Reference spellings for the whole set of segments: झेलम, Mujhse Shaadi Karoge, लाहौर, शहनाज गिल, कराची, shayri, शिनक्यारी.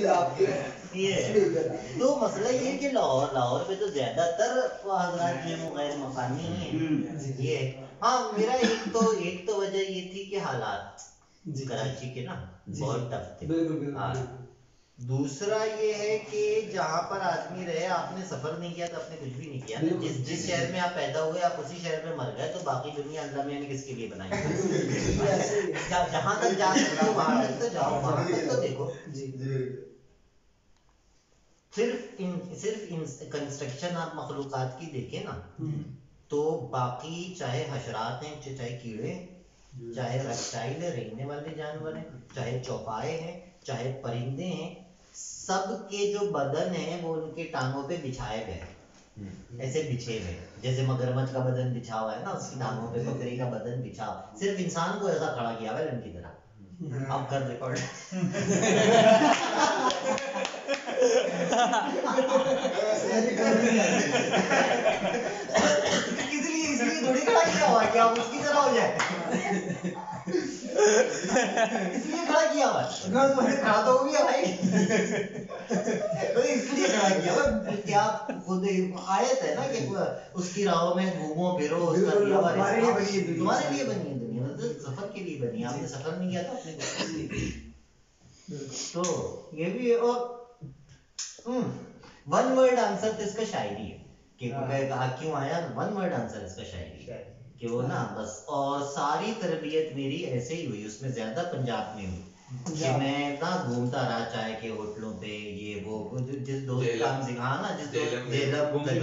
दिल आपके ये तो मसला ये है कि लाहौर में तो ज्यादातर हजरात जो गैर मकानी हैं ये। हाँ मेरा एक तो वजह ये थी कि हालात कराची के ना बहुत टफ थे। हाँ दूसरा ये है कि जहाँ पर आदमी रहे, आपने सफर नहीं किया तो आपने कुछ भी नहीं किया। जिस शहर में आप पैदा हुए आप उसी शहर में मर गए, तो बाकी दुनिया अल्लाह में किसके लिए बनाई है। जहाँ तक जा सकते हो वहाँ तक तो जाओ, वहाँ तक तो देखो। सिर्फ कंस्ट्रक्शन आप मखलूकात की देखें ना, तो बाकी चाहे हशरात हैं, चाहे कीड़े, चाहे रेप्टाइल रेंगने वाले जानवर हैं, चाहे चौपाए हैं, चाहे परिंदे हैं, सब के जो बदन है वो उनके टांगों पे बिछाए गए हैं, ऐसे बिछे हुए। जैसे मगरमच्छ का बदन बिछा हुआ है ना उसकी टांगों पे, बकरी का बदन बिछा, सिर्फ इंसान को ऐसा खड़ा किया हुआ है लड़की तरह। अब कर रिकॉर्ड इसलिए थोड़ी खड़ा किया हुआ कि आप उसकी तरह हो जाए, इसलिए खड़ा किया हुआ तो भी है भाई। तो इसलिए खड़ा किया हुआ कि आप खुद आयत है ना कि उसकी राहों में घूमो फिरो, उसका तुम्हारे लिए बनी है दुनिया, मतलब सफर के लिए बनी है। आपने सफर नहीं किया था अपने, तो ये भी है। और वन वर्ड आंसर तो इसका शायरी है कि कहा क्यों आया, वन वर्ड आंसर इसका शायरी है कि वो ना बस। और सारी तरबियत मेरी ऐसे ही हुई, उसमें ज्यादा पंजाब में हुई कि मैं ना घूमता रहा चाय के होटलों पे, ये वो जिस दोस्त का सिखा ना, जिस दोस्त बिल्कुल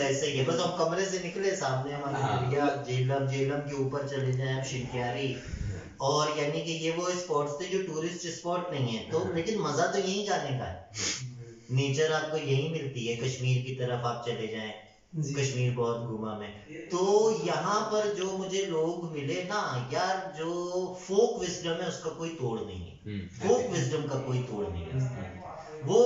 ऐसे ही है। बस हम कमरे से निकले, सामने हमारे झेलम, झेलम के ऊपर चले जाए हम शिनक्यारी, और यानी कि ये वो स्पॉट्स थे जो टूरिस्ट स्पॉट नहीं है, तो लेकिन मजा तो यही जाने का है। नेचर आपको यही मिलती है। कश्मीर की तरफ आप चले जाएं, कश्मीर बहुत घूमा मैं। तो यहाँ पर जो मुझे लोग मिले ना यार, जो फोक विजडम है उसका कोई तोड़ नहीं है, फोक विजडम का कोई तोड़ नहीं है। वो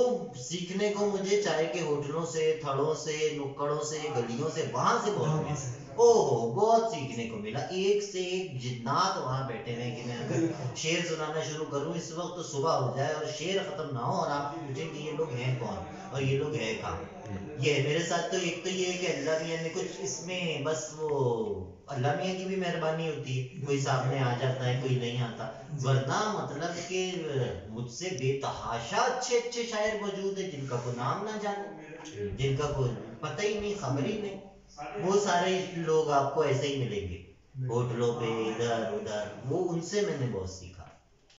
सीखने को मुझे चाय के होटलों से, थड़ों से, नुक्कड़ों से, गलियों से, वहां से बहुत सीखने को मिला। एक से एक जिन्नात वहां बैठे हैं कि मैं अगर शेर सुनाना शुरू करूं इस वक्त तो सुबह हो जाए और शेर खत्म ना हो और आप पूछें कि ये लोग हैं कौन और ये लोग हैं कहाँ। ये मेरे साथ तो एक तो ये है कि अल्लाह मियां ने कुछ इसमें, बस वो अल्लाह मियां की भी मेहरबानी होती है, कोई सामने आ जाता है कोई नहीं आता, वरना मतलब कि मुझसे बेतहाशा अच्छे शायर मौजूद है जिनका को नाम ना जाने, जिनका को पता ही नहीं, खबर ही नहीं। वो सारे लोग आपको ऐसे ही मिलेंगे होटलों पे, इधर उधर। वो उनसे मैंने बहुत सीखा।